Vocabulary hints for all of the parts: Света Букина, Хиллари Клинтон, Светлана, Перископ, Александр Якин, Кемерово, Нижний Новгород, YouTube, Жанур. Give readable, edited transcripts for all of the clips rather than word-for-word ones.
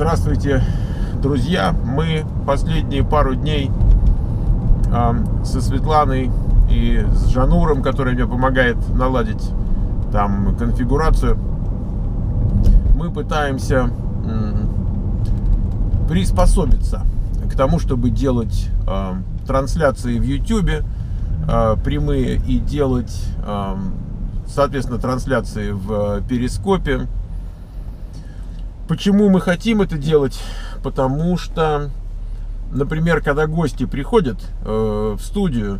Здравствуйте, друзья! Мы последние пару дней со Светланой и с Жануром, который мне помогает наладить там конфигурацию, мы пытаемся приспособиться к тому, чтобы делать трансляции в YouTube прямые и делать, соответственно, трансляции в Перископе. Почему мы хотим это делать? Потому что, например, когда гости приходят в студию,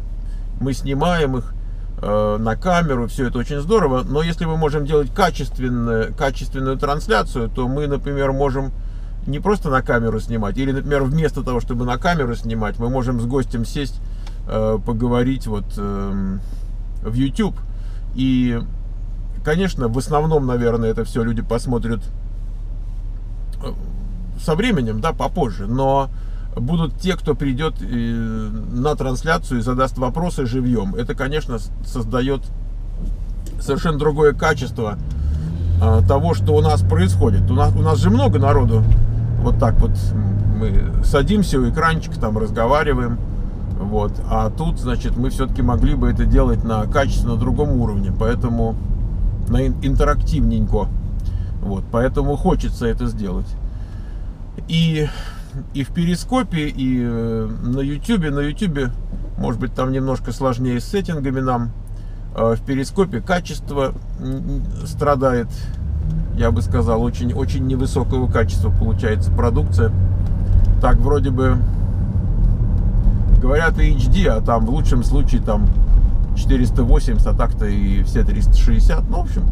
мы снимаем их на камеру, все это очень здорово, но если мы можем делать качественную трансляцию, то мы, например, можем не просто на камеру снимать, или, например, вместо того, чтобы на камеру снимать, мы можем с гостем сесть, поговорить вот в YouTube. И, конечно, в основном, наверное, это все люди посмотрят со временем, да, попозже, но будут те, кто придет на трансляцию и задаст вопросы живьем. Это, конечно, создает совершенно другое качество того, что у нас происходит. У нас же много народу. Вот так вот мы садимся у экранчика, там разговариваем. Вот. А тут, значит, мы все-таки могли бы это делать на качественно другом уровне. Поэтому на интерактивненько. Вот. Поэтому хочется это сделать. И в Перископе, и на YouTube. На YouTube, может быть, там немножко сложнее с сеттингами нам. В Перископе качество страдает, я бы сказал, очень невысокого качества получается продукция. Так вроде бы говорят и HD, а там в лучшем случае там 480, а так-то и все 360. Ну, в общем,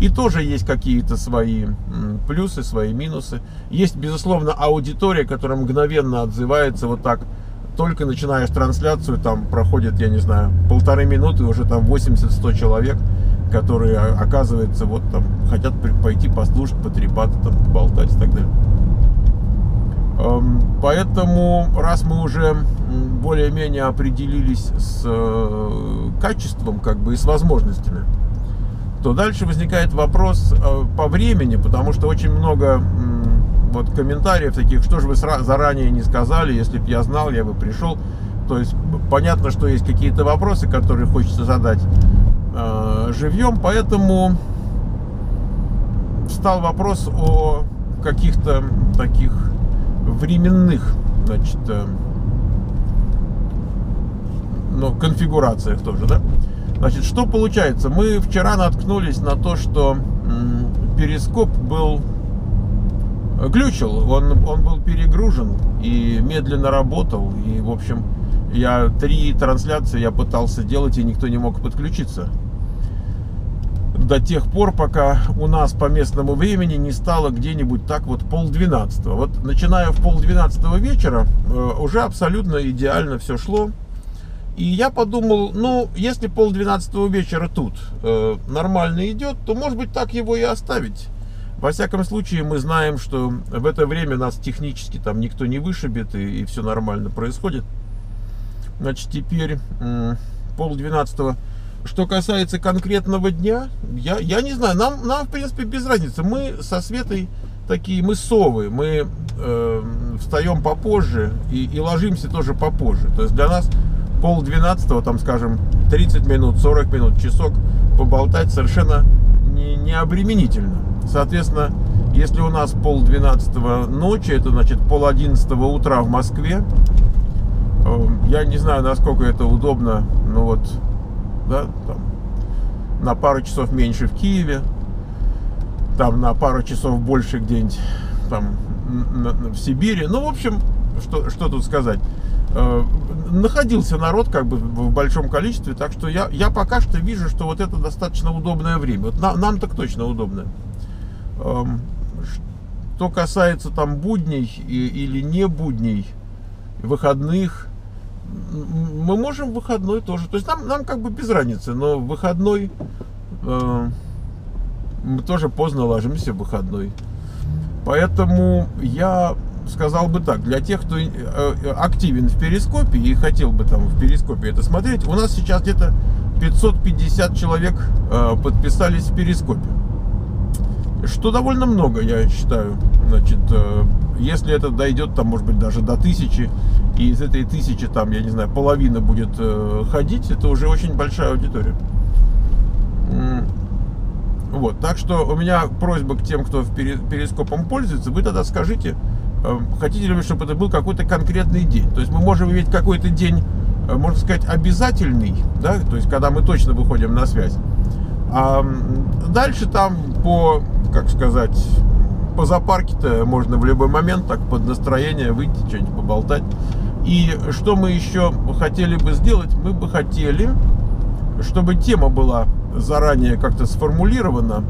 и тоже есть какие-то свои плюсы, свои минусы. Есть, безусловно, аудитория, которая мгновенно отзывается вот так. Только начинаешь трансляцию, там проходит, я не знаю, полторы минуты, уже там 80-100 человек, которые, оказывается, вот там хотят пойти послушать, потрепаться, там, поболтать и так далее. Поэтому, раз мы уже более-менее определились с качеством, как бы, и с возможностями, то дальше возникает вопрос по времени, потому что очень много вот комментариев таких: что же вы заранее не сказали, если бы я знал, я бы пришел. То есть понятно, что есть какие-то вопросы, которые хочется задать живьем, поэтому встал вопрос о каких-то таких временных, значит, ну, конфигурациях тоже, да? Значит, что получается? Мы вчера наткнулись на то, что Перископ был глючил, он был перегружен и медленно работал. И, в общем, я три трансляции я пытался делать, и никто не мог подключиться. До тех пор, пока у нас по местному времени не стало где-нибудь так вот 11:30. Вот начиная в 11:30 вечера уже абсолютно идеально все шло. И я подумал, ну, если 11:30 вечера тут нормально идет, то, может быть, так его и оставить. Во всяком случае, мы знаем, что в это время нас технически там никто не вышибет, и все нормально происходит. Значит, теперь 11:30. Что касается конкретного дня, я не знаю, нам, в принципе, без разницы. Мы со Светой такие, мы совы, мы встаем попозже и ложимся тоже попозже. То есть для нас 11:30, там, скажем, 30 минут, 40 минут, часок поболтать совершенно не обременительно. Соответственно, если у нас 11:30 ночи, это значит 11:30 утра в Москве. Я не знаю, насколько это удобно, но вот, да, там, на пару часов меньше в Киеве, там на пару часов больше где-нибудь там в Сибири. Ну, в общем, что тут сказать? Находился народ как бы в большом количестве, так что я пока что вижу, что вот это достаточно удобное время. Вот нам так точно удобно. Что касается там будней или не будней, выходных, мы можем в выходной тоже. То есть нам как бы без разницы, но в выходной мы тоже поздно ложимся в выходной. Поэтому я сказал бы так: для тех, кто активен в Перископе и хотел бы там в Перископе это смотреть, у нас сейчас где-то 550 человек подписались в Перископе. что довольно много, я считаю. Значит, если это дойдет, там, может быть, даже до 1000, и из этой 1000, там, я не знаю, половина будет ходить, это уже очень большая аудитория. Вот, так что у меня просьба к тем, кто перископом пользуется, вы тогда скажите, хотите ли вы, чтобы это был какой-то конкретный день. То есть мы можем иметь какой-то день, можно сказать, обязательный, да, то есть когда мы точно выходим на связь. А дальше там по, как сказать, по зоопарке-то можно в любой момент так под настроение выйти, что-нибудь поболтать. И что мы еще хотели бы сделать? Мы бы хотели, чтобы тема была заранее как-то сформулирована,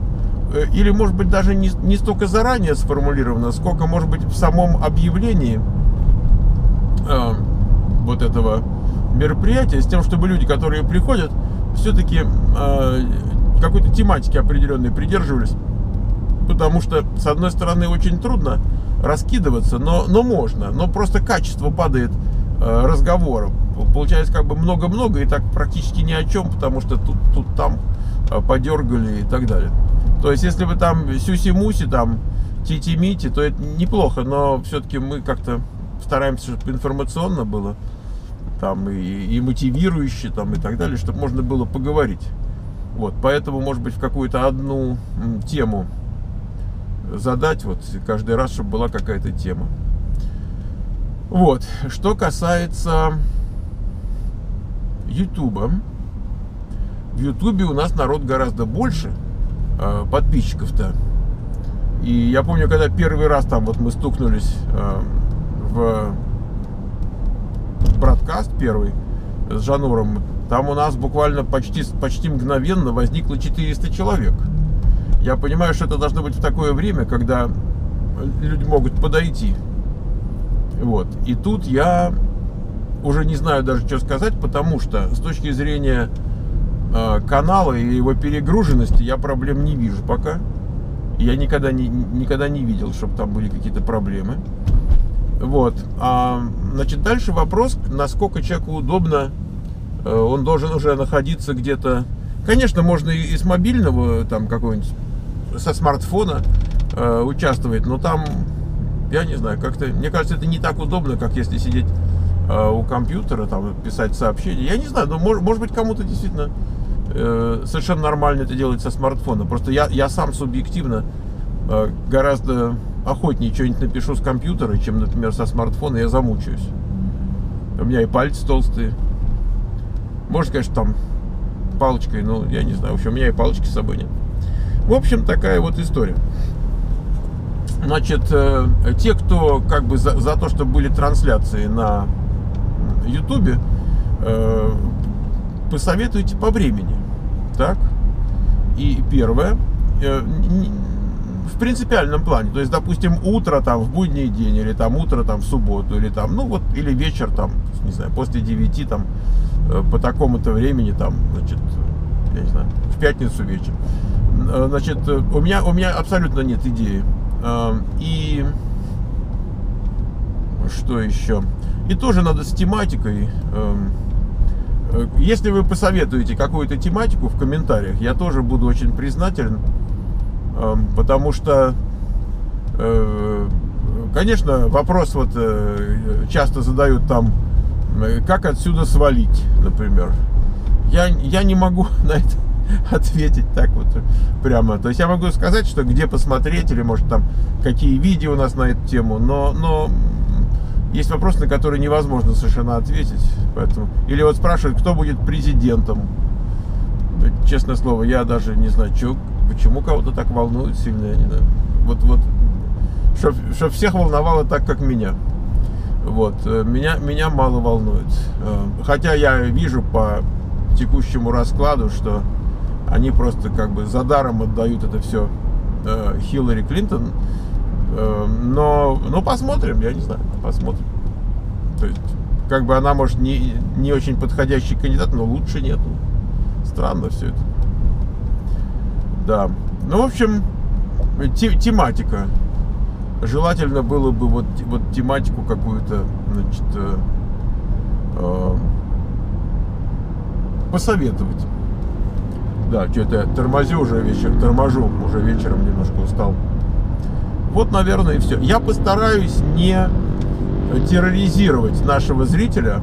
или, может быть, даже не столько заранее сформулирована, сколько, может быть, в самом объявлении вот этого мероприятия, с тем, чтобы люди, которые приходят, все-таки какой-то тематики определенной придерживались. Потому что, с одной стороны, очень трудно раскидываться, но можно. Но просто качество падает разговора. Получается как бы много-много и так практически ни о чем, потому что тут там подергали и так далее. То есть, если бы там сюси-муси, там тити-мити, то это неплохо. Но все-таки мы как-то стараемся, чтобы информационно было, там и мотивирующе, там и так далее, чтобы можно было поговорить. Вот, поэтому, может быть, в какую-то одну тему задать, вот, каждый раз, чтобы была какая-то тема. Вот, что касается YouTube. В YouTube у нас народ гораздо больше, подписчиков-то. И я помню, когда первый раз там вот мы стукнулись в бродкаст первый с Жануром, там у нас буквально почти мгновенно возникло 400 человек. Я понимаю, что это должно быть в такое время, когда люди могут подойти. Вот. И тут я уже не знаю даже, что сказать, потому что с точки зрения канала и его перегруженности я проблем не вижу пока. Я никогда не видел, чтобы там были какие-то проблемы. Вот. Значит, дальше вопрос, насколько человеку удобно. Он должен уже находиться где-то. Конечно, можно и с мобильного, там какого-нибудь, со смартфона участвовать, но там, я не знаю, как-то, мне кажется, это не так удобно, как если сидеть у компьютера, там, писать сообщения. Я не знаю, но может быть, кому-то действительно совершенно нормально это делать со смартфона. Просто я сам субъективно гораздо охотнее что-нибудь напишу с компьютера, чем, например, со смартфона, я замучаюсь. У меня и пальцы толстые. Может, конечно, там палочкой, но я не знаю. В общем, у меня и палочки с собой нет. В общем, такая вот история. Значит, те, кто как бы за то, что были трансляции на YouTube, посоветуйте по времени. Так? И первое. В принципиальном плане. То есть, допустим, утро там в будний день, или там утро там в субботу, или там, ну вот, или вечер там, не знаю, после 9 там, по такому-то времени, там, значит, я не знаю, в пятницу вечер. Значит, у меня абсолютно нет идеи. И что еще? И тоже надо с тематикой. Если вы посоветуете какую-то тематику в комментариях, я тоже буду очень признателен, потому что, конечно, вопрос вот часто задают там, как отсюда свалить, например. Я не могу на это ответить так вот прямо. То есть я могу сказать, что где посмотреть, или, может, там какие видео у нас на эту тему, но есть вопросы, на которые невозможно совершенно ответить. Поэтому... Или вот спрашивают, кто будет президентом. Честное слово, я даже не знаю, почему кого-то так волнует сильно. Я не знаю. Вот, чтоб всех волновало так, как меня. Вот, меня мало волнует. Хотя я вижу по текущему раскладу, что они просто как бы за даром отдают это все Хиллари Клинтон. Но посмотрим, я не знаю, посмотрим. То есть, как бы она, может, не очень подходящий кандидат, но лучше нету. Странно все это. Да. Ну, в общем, тематика. Желательно было бы вот тематику какую-то, значит, посоветовать. Да, что-то тормозю уже вечером, немножко устал. Вот, наверное, и все. Я постараюсь не терроризировать нашего зрителя,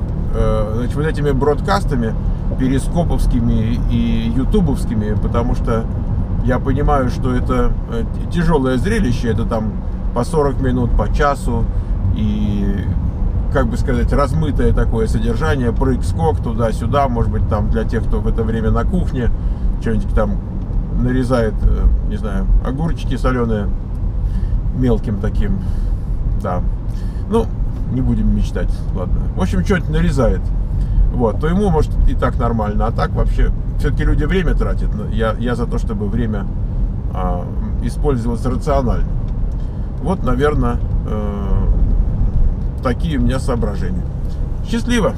значит, вот этими бродкастами перископовскими и ютубовскими, потому что я понимаю, что это тяжелое зрелище, это там по 40 минут, по часу, и, как бы сказать, размытое такое содержание, прыг-скок туда-сюда, может быть, там для тех, кто в это время на кухне что-нибудь там нарезает, не знаю, огурчики соленые мелким таким, да. Ну, не будем мечтать, ладно. В общем, что-нибудь нарезает, вот, то ему, может, и так нормально, а так вообще, все-таки люди время тратят, я за то, чтобы время использовалось рационально. Вот, наверное, такие у меня соображения. Счастливо!